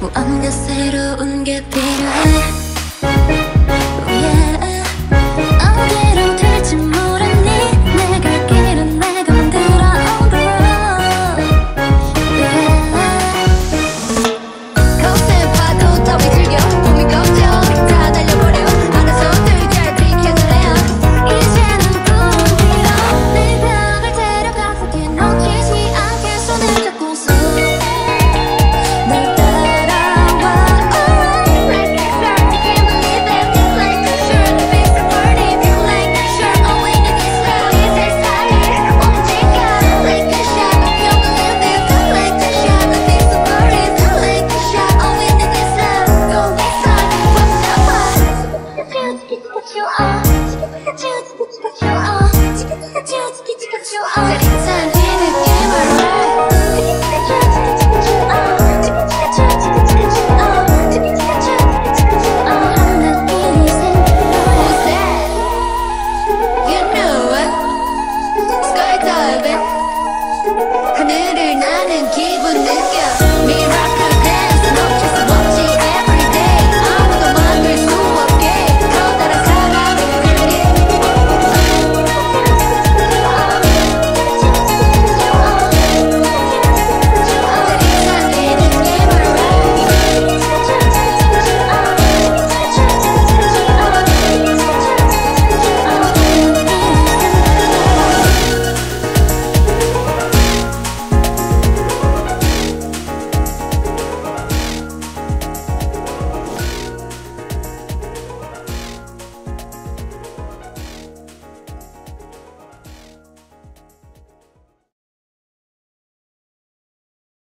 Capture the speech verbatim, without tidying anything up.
무언가 새로운 게 필요해. 하늘을 나는 기분 느껴.